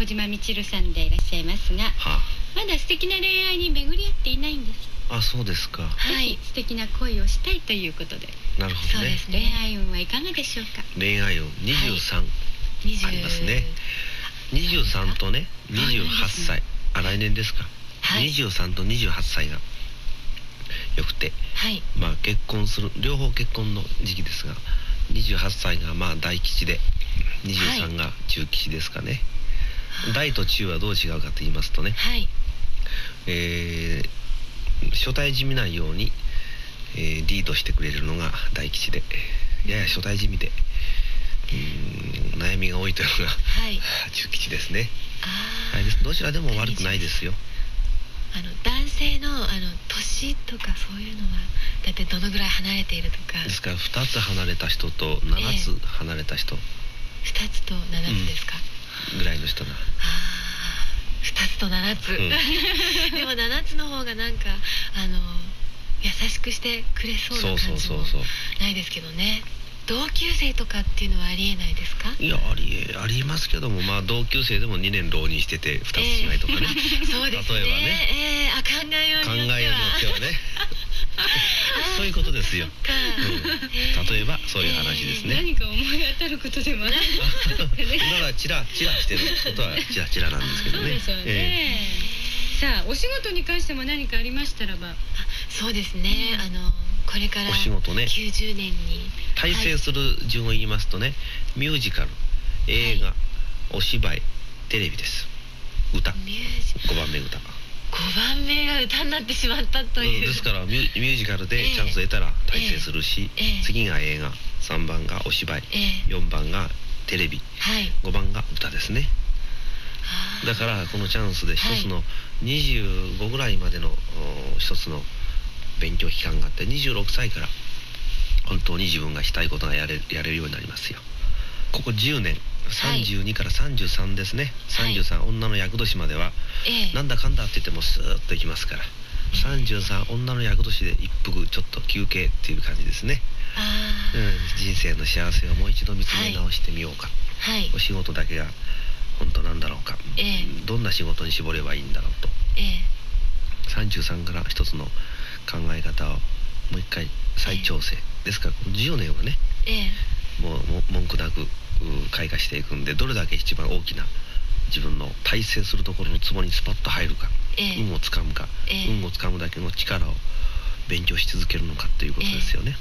小島みちるさんでいらっしゃいますが、はあ、まだ素敵な恋愛に巡り合っていないんです。あ、そうですか。はい、素敵な恋をしたいということで。なるほどね。そうです。恋愛運はいかがでしょうか。恋愛運23、はい、ありますね。23とね、28歳、あ、来年ですか。はい、23と28歳がよくて、はい、まあ結婚する、両方結婚の時期ですが、28歳がまあ大吉で、23が中吉ですかね。はい、大と中はどう違うかと言いますとね、はい、初対じみないように、リードしてくれるのが大吉で、やや初対じみで、悩みが多いというのが、はい、中吉ですね。どちらでも悪くないですよ。男性の年とかそういうのはだいたいどのぐらい離れているとかですから、2つ離れた人と7つ離れた人、2つと7つですか、ぐらいの人が。2つと7つ、でも7つの方がなんか優しくしてくれそうな感じもないですけどね。同級生とかっていうのはありえないですか。いや、ありますけども、まあ同級生でも2年浪人してて2つ違いとかね、そうですね。例えばね、考えようによってはね、そういうことですよ。例えばそういう話ですね。何か思い当たることでもある。今はチラチラしてることはチラチラなんですけどね。さあ、お仕事に関しても何かありましたらば。そうですね。これから90年に大成する順を言いますとね、ミュージカル、映画、お芝居、テレビです。歌5番目、歌5番目が歌になってしまったという。ですからミュージカルでチャンス得たら大成するし、次が映画、3番がお芝居、4番がテレビ、5番が歌ですね。だからこのチャンスで一つの25ぐらいまでの一つの勉強期間があって、26歳から本当に自分がしたいことがやれるようになりますよ。ここ10年、32から33ですね、33、女の厄年まではなんだかんだって言ってもスーッといきますから、33、女の厄年で一服ちょっと休憩っていう感じですね。人生の幸せをもう一度見つめ直してみようか、お仕事だけが本当なんだろうか、どんな仕事に絞ればいいんだろうと、33から一つの考え方をもう一回再調整、ですからこの14年はね、もう文句なく開花していくんで、どれだけ一番大きな自分の大成するところのツボにスパッと入るか、運をつかむか、運をつかむだけの力を勉強し続けるのかということですよね。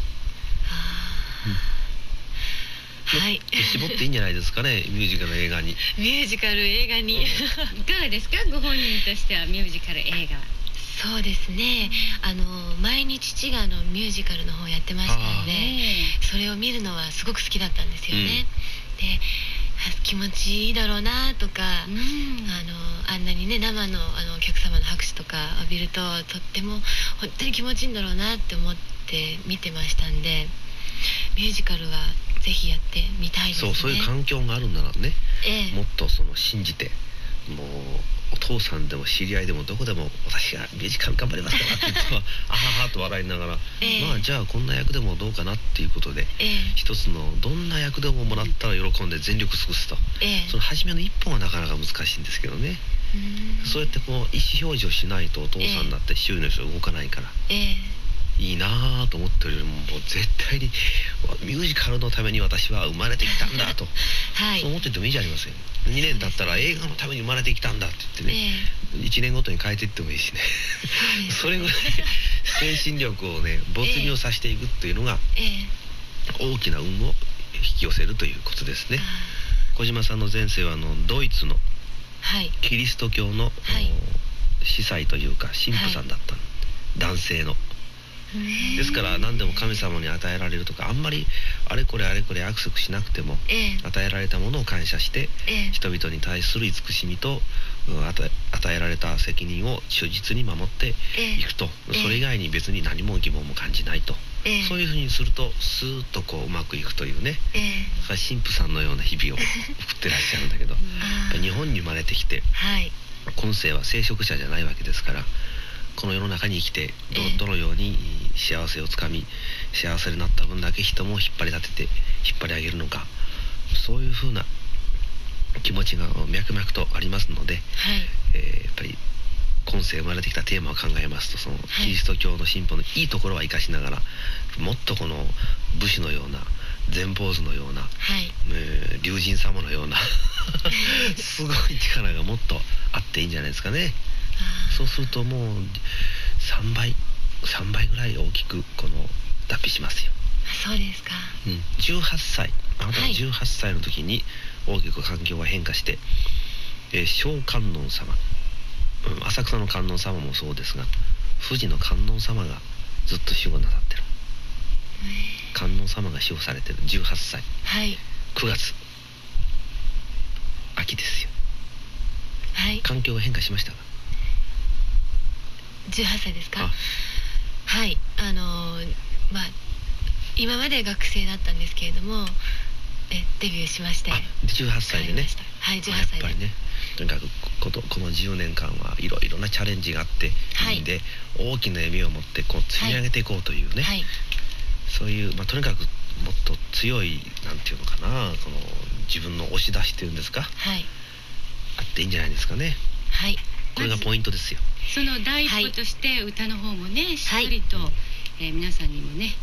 はい、絞っていいんじゃないですかね。ミュージカル、映画に。ミュージカル、映画に。いかがですか、ご本人としてはミュージカル、映画は。そうですね。前に父がミュージカルの方やってましたので、それを見るのはすごく好きだったんですよね。で、気持ちいいだろうなとか、あんなにね、生のお客様の拍手とか浴びると、とっても本当に気持ちいいんだろうなって思って見てましたんで、ミュージカルはぜひやってみたいですね。そういう環境があるならね、もっと信じて、もうお父さんでも知り合いでもどこでも、私がミュージカル頑張りますからって言ってもあははと笑いながら、まあじゃあこんな役でもどうかなっていうことで、一つのどんな役でももらったら喜んで全力尽くすと、その初めの一本はなかなか難しいんですけどね。そうやってこう意思表示をしないとお父さんだって周囲の人動かないから、いいなぁと思ってるよりも、もう絶対にミュージカルのために私は生まれてきたんだと、はい、そう思っててもいいじゃありません。2年経ったら映画のために生まれてきたんだって言ってね、1年ごとに変えていってもいいしねそれぐらい精神力をね、没入させていくっていうのが、大きな運を引き寄せるということですね。小島さんの前世はドイツのキリスト教の司祭というか神父さんだった、男性の。ですから何でも神様に与えられるとか、あんまりあれこれあれこれ約束しなくても、与えられたものを感謝して、人々に対する慈しみと与えられた責任を忠実に守っていくと、それ以外に別に何も疑問も感じないと、そういうふうにするとスーッとこううまくいくというね、神父さんのような日々を送ってらっしゃるんだけど日本に生まれてきて、今世は聖職者じゃないわけですから、この世の中に生きて どのように幸せをつかみ、幸せになった分だけ人も引っ張り立てて引っ張り上げるのか、そういうふうな気持ちが脈々とありますので、はい、やっぱり今世生まれてきたテーマを考えますと、そのキリスト教の進歩のいいところは生かしながら、もっとこの武士のような、善坊主のような、はい、龍神様のようなすごい力がもっとあっていいんじゃないですかね。そうするともう3倍ぐらい大きくこの脱皮しますよ。そうですか。うん、18歳、あなたが18歳の時に大きく環境が変化して、小観音様、浅草の観音様もそうですが、富士の観音様がずっと守護なさってる。観音様が守護されてる18歳、はい、9月、秋ですよ。はい。環境が変化しましたか。18歳ですか。はい、まあ今まで学生だったんですけれども、デビューしまして、18歳でね。はい、18歳で。やっぱりね、とにかくこの10年間はいろいろなチャレンジがあって、はい、で大きな夢を持ってこう積み上げていこうというね、はい、そういう、まあ、とにかくもっと強い、なんていうのかな、この自分の押し出しっていうんですか、はい、あっていいんじゃないですかね。はい。これがポイントですよ。その第一歩として歌の方もね、しっかりと、皆さんにもね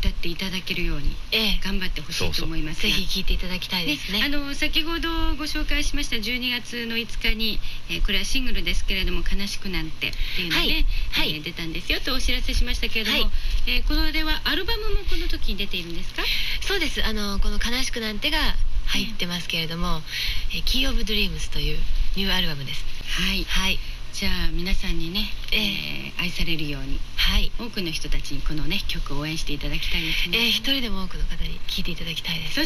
歌っていただけるように頑張ってほしいと思います。ぜひ聴いていただきたいですね。先ほどご紹介しました12月の5日に、これはシングルですけれども「悲しくなんて」っていうので、出たんですよとお知らせしましたけれども、これはアルバムもこの時に出ているんですか。そうです。この「悲しくなんて」が入ってますけれども「キー・オブ・ドリームス」というニューアルバムです。はい。じゃあ皆さんにね、愛されるように、はい、多くの人たちにこのね曲を応援していただきたいですね。一人でも多くの方に聴いていただきたいです。